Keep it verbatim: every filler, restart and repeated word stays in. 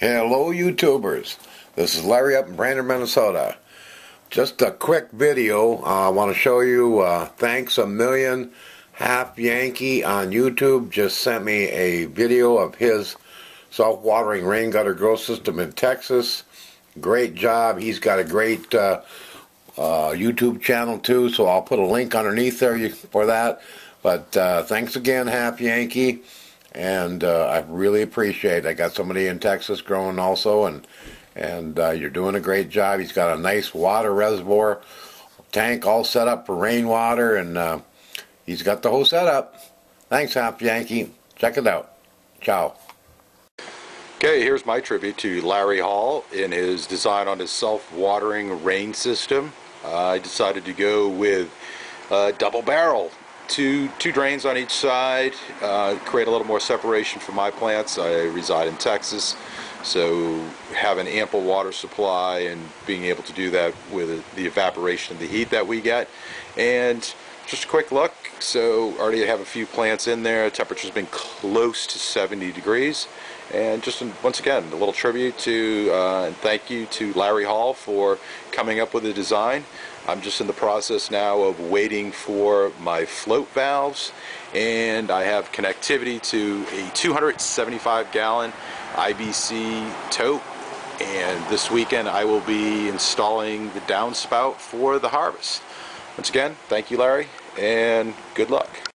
Hello YouTubers, this is Larry up in Brainerd, Minnesota. Just a quick video. uh, I want to show you uh, thanks a million. Half Yankee on YouTube just sent me a video of his self-watering rain gutter grow system in Texas. Great job. He's got a great uh, uh, YouTube channel too, so I'll put a link underneath there for that. But uh, thanks again, Half Yankee. And uh, I really appreciate it. I got somebody in Texas growing also, and and uh, you're doing a great job. He's got a nice water reservoir tank all set up for rainwater, and uh, he's got the whole setup. Thanks, Hop Yankee. Check it out. Ciao. Okay, here's my tribute to Larry Hall in his design on his self-watering rain system. Uh, I decided to go with uh, double barrel. Two, two drains on each side, uh, create a little more separation for my plants. I reside in Texas, so having ample water supply and being able to do that with the evaporation of the heat that we get. And just a quick look, so already have a few plants in there. Temperature's been close to seventy degrees. And just once again, a little tribute to uh, and thank you to Larry Hall for coming up with the design. I'm just in the process now of waiting for my float valves, and I have connectivity to a two hundred seventy-five gallon I B C tote, and this weekend I will be installing the downspout for the harvest. Once again, thank you, Larry, and good luck.